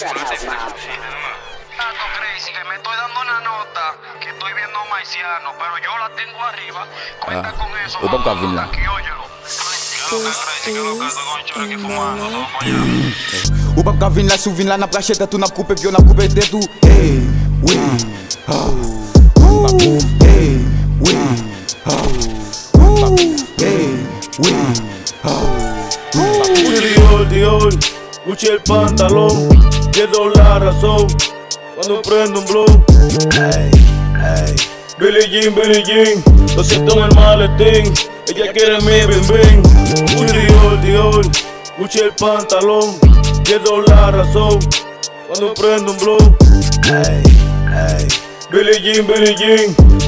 Crabhouse Mom. Tato Crazy, que me estoy dando una nota, que estoy viendo Maiciano, pero yo la tengo arriba. Cuenta con eso, mamá, aquí óyelo. Ou pas qu'à vin la souvin la nap rachet tout nap coupé bio nap coupé de tout. Hey, oui, oh, hey, oui, oh, hey, oui, oh. Dior, escuché el pantalón, pierdo la razón cuando prendo un blow. Hey, hey, Billie Jean, lo siento en el maletín. Ella quiere mi bien, mucho Dior, mucho el pantalón, pierdo la razón cuando prendo un blow. Hey, hey, Billie Jean,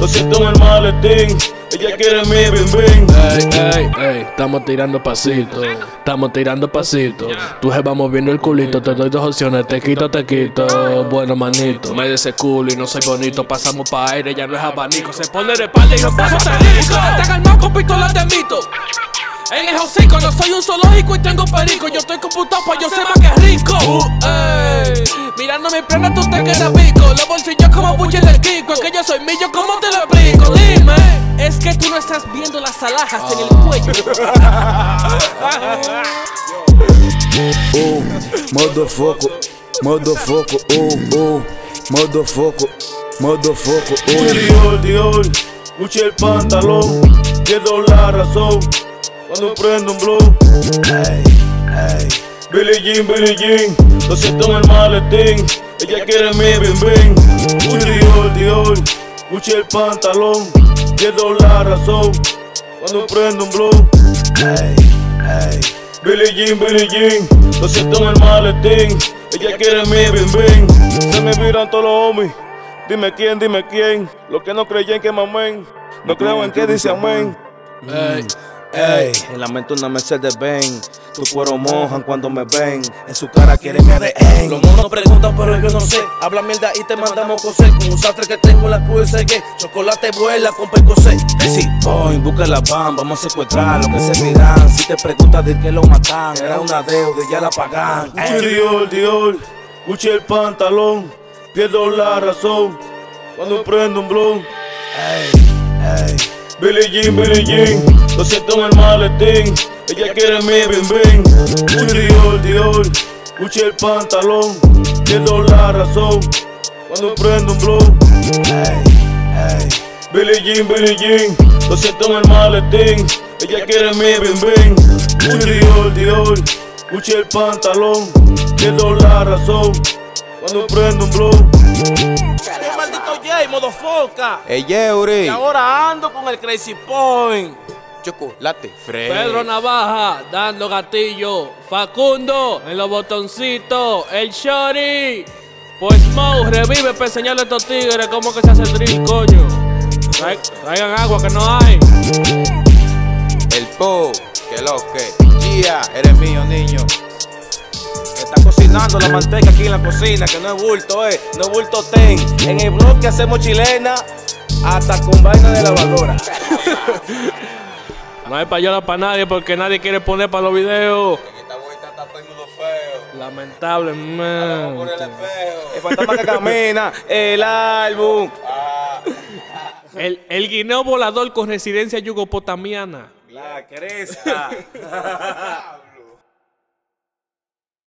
lo siento en el maletín. Ella quiere mi bien. Hey, hey, hey, estamos tirando pasitos, estamos tirando pasitos. Tú jeva moviendo el culito, te doy dos opciones, te quito, te quito. Bueno, manito, me des ese culo y no soy bonito. Pasamos pa' aire, ya no es abanico. Se pone de espalda y los pasos te rico. Está armado con pistolas de mito. En el hocico, no soy un zoológico y tengo perico. Yo estoy computado pa' yo sé más que rico. Ey, mirando mi prenda tú te quedas pico. Los bolsillos como buche del Kiko. Es que yo soy millo, ¿cómo te lo explico? Dime, es que tú no estás viendo las alhajas en el cuello. Modo foco, Dior, escuché el pantalón, pierdo la razón cuando prendo un blow. Hey, hey, Billie Jean, lo siento en el maletín. Ella quiere mi bien. Dior, escuché el pantalón, pierdo la razón cuando prendo un blow. Hey, hey, Billie Jean, lo siento en el maletín. Ella quiere mi bien. Se me viran todos los homies. Dime quién, los que no creyen que mamén, no creo en que dice amén. Hey, hey, en la mente una Mercedes Benz, tu cuero mojan cuando me ven, en su cara quieren que rehén. Los monos preguntan pero yo no sé, habla mierda y te mandamos coser, con un sastre que tengo la cruz y que chocolate vuela con percocé. Decir, hoy busca la pan, vamos a secuestrar lo que se miran, si te preguntas de qué lo matan, era una deuda y ya la pagan. Dior, escuché el pantalón. Pierdo la razón cuando prendo un blow. Hey, hey, Billie Jean, lo siento en el maletín. Ella quiere mi bien. Dior, escuché el pantalón. Pierdo la razón cuando prendo un blow. Hey, hey, Billie Jean, lo siento en el maletín. Ella quiere mi bien. Dior, escuché el pantalón. Pierdo la razón cuando prendo un blow. El maldito Jay, modo foca. Ey, Yeuri. Y ahora ando con el Crazy Point. Chocolate Frey. Pedro Navaja, dando gatillo. Facundo, en los botoncitos. El Shorty. Pues Moe, revive para enseñarle a estos tigres cómo que se hace drill, coño. Traigan agua que no hay. El Po, que lo que. Gia, eres mío, niño. Está cocinando la manteca aquí en la cocina, que no es bulto, no es bulto ten. En el blog que hacemos chilena, hasta con vaina de lavadora. No hay payola para nadie porque nadie quiere poner para los videos. En esta vuelta está todo el mundo feo. Lamentablemente. El fantasma que camina, el álbum. El guineo volador con residencia yugopotamiana. La cresta.